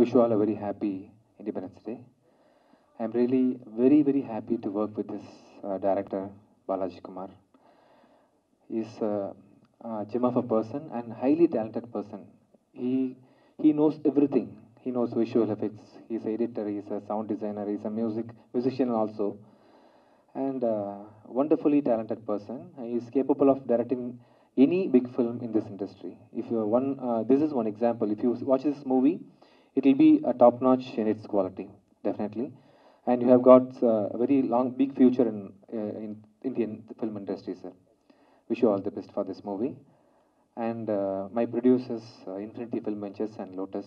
Wish you all a very happy Independence Day. I'm really very, very happy to work with this director, Balaji Kumar. He's a gem of a person and highly talented person. He knows everything. He knows visual effects. He's an editor. He's a sound designer. He's a musician also, and wonderfully talented person. He is capable of directing any big film in this industry. If you are this is one example. If you watch this movie, it will be a top notch in its quality, definitely. And you have got a very long, big future in Indian film industry, sir. Wish you all the best for this movie. And my producers, Infinity Film Ventures and Lotus.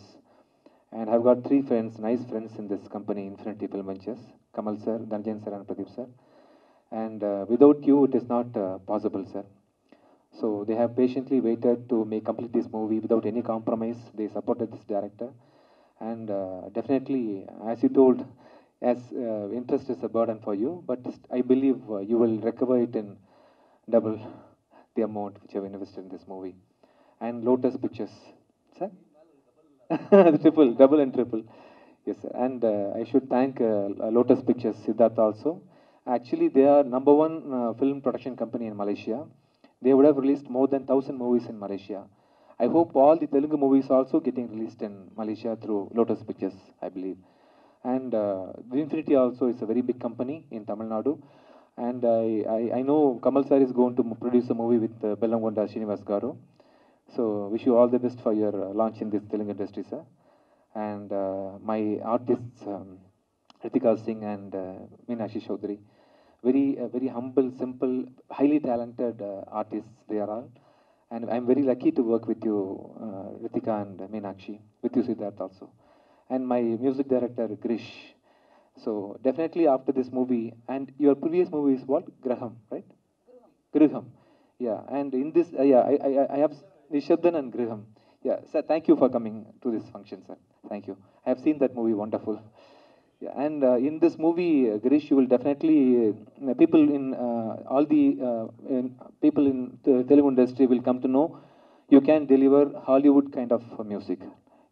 And I've got three friends, nice friends in this company, Infinity Film Ventures. Kamal sir, Dhananjay sir and Pradeep sir. And without you, it is not possible, sir. So they have patiently waited to complete this movie without any compromise. They supported this director. And definitely, as you told, as interest is a burden for you, but I believe you will recover it in double the amount which you have invested in this movie. And Lotus Pictures, sir? Triple, double and triple. Yes, sir. And I should thank Lotus Pictures, Siddhartha also. Actually, they are number one film production company in Malaysia. They would have released more than 1,000 movies in Malaysia. I hope all the Telugu movies also getting released in Malaysia through Lotus Pictures, I believe. And Infinity also is a very big company in Tamil Nadu. And I know Kamal sir is going to produce a movie with Bellamkonda Srinivas garu. So wish you all the best for your launch in this Telugu industry, sir. And my artists, Ritika Singh and Meenakshi Chaudhary, very humble, simple, highly talented artists they are all. And I'm very lucky to work with you, Ritika and Meenakshi, with you Siddharth also. And my music director, Girish. So definitely after this movie, and your previous movie is what? Graham, right? Graham. Yeah, and in this, I have Nishaddhan and Graham. Yeah, sir, thank you for coming to this function, sir. Thank you. I have seen that movie, wonderful. Yeah, and in this movie, Girish, you will definitely, people in, all the people in the Telugu industry will come to know you can deliver Hollywood kind of music,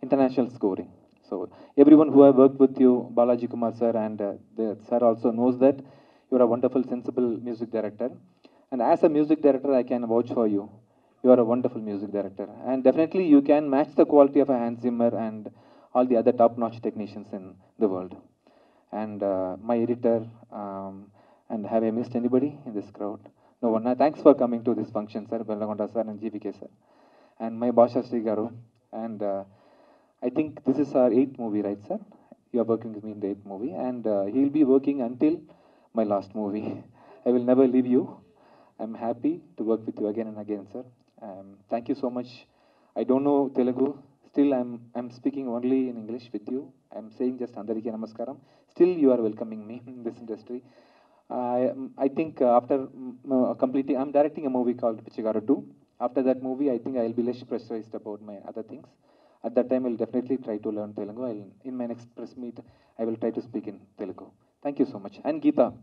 international scoring. So everyone who have worked with you, Balaji Kumar sir and the sir also knows that you are a wonderful, sensible music director. And as a music director, I can vouch for you. You are a wonderful music director. And definitely you can match the quality of a Hans Zimmer and all the other top-notch technicians in the world. And my editor, and have I missed anybody in this crowd? No one. Thanks for coming to this function, sir, Bellamkonda sir and GVK sir. And my Basha Sri garu and I think this is our 8th movie, right, sir? You are working with me in the 8th movie, and he will be working until my last movie. I will never leave you. I'm happy to work with you again and again, sir. Thank you so much. I don't know Telugu. Still, I'm speaking only in English with you. I'm saying just Andariki Namaskaram. Still, you are welcoming me in this industry. I think after completing, I'm directing a movie called Pichigarudu. After that movie, I think I'll be less pressurized about my other things. At that time, I'll definitely try to learn Telugu. In my next press meet, I will try to speak in Telugu. Thank you so much. And Geeta.